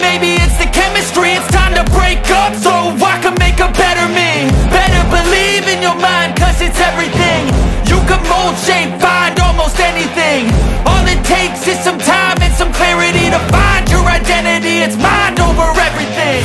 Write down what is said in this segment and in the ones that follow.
maybe it's the chemistry. It's time to break up so I can make a better me. Better believe in your mind, cause it's everything. You can mold, shape, find almost anything. All it takes is some time and some clarity to find your identity. It's mind over everything.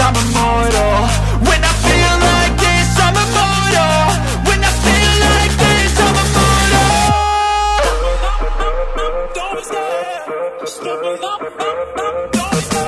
I'm immortal. When I feel like this, I'm immortal. When I feel like this, I'm immortal. Don't stop, stumble up, don't stop.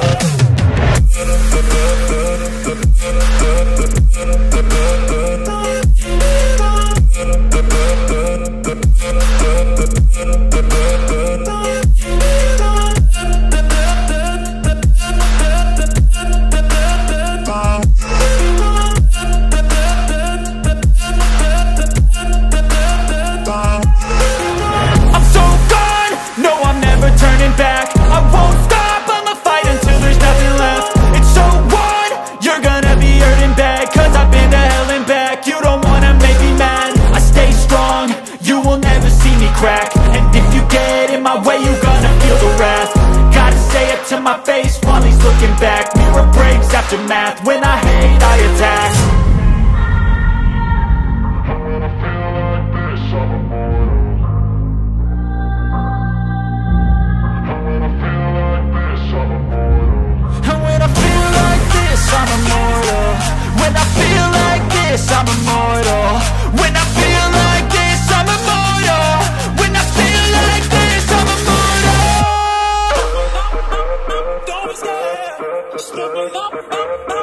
My face while he's looking back. Mirror breaks after math. When I hate, I attack. When I feel like this, I'm immortal. When I feel like this, I'm immortal. When I feel like this, I'm immortal. When I feel like this, I'm immortal. When I feel like this, I'm immortal. When I feel like this, I'm immortal. Stop it.